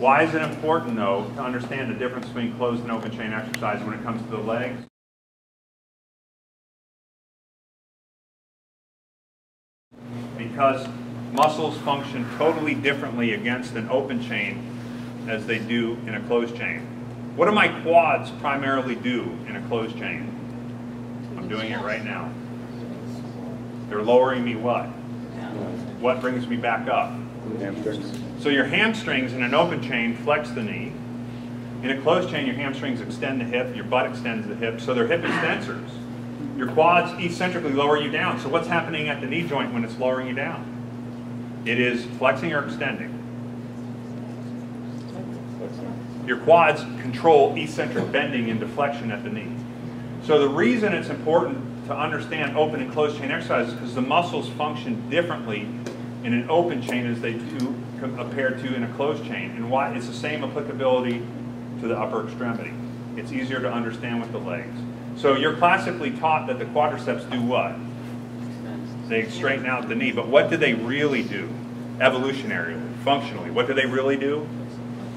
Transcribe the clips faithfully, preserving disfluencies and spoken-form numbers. Why is it important, though, to understand the difference between closed and open chain exercise when it comes to the legs? Because muscles function totally differently against an open chain as they do in a closed chain. What do my quads primarily do in a closed chain? I'm doing it right now. They're lowering me what? What brings me back up? Hamstrings. So your hamstrings in an open chain flex the knee. In a closed chain, your hamstrings extend the hip, your butt extends the hip, so they're hip extensors. Your quads eccentrically lower you down. So what's happening at the knee joint when it's lowering you down? It is flexing or extending. Your quads control eccentric bending and deflection at the knee. So the reason it's important to understand open and closed chain exercises is because the muscles function differently in an open chain as they do compared to in a closed chain. And why? It's the same applicability to the upper extremity. It's easier to understand with the legs. So you're classically taught that the quadriceps do what? They straighten out the knee. But what do they really do? Evolutionarily, functionally. What do they really do?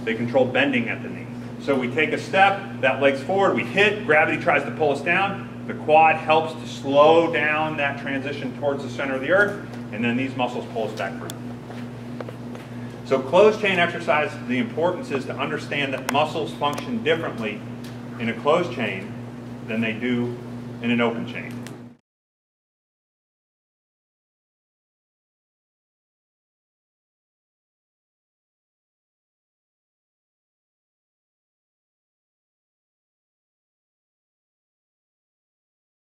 They control bending at the knee. So we take a step, that leg's forward, we hit, gravity tries to pull us down. The quad helps to slow down that transition towards the center of the earth, and then these muscles pull us back free. So closed chain exercise, the importance is to understand that muscles function differently in a closed chain than they do in an open chain.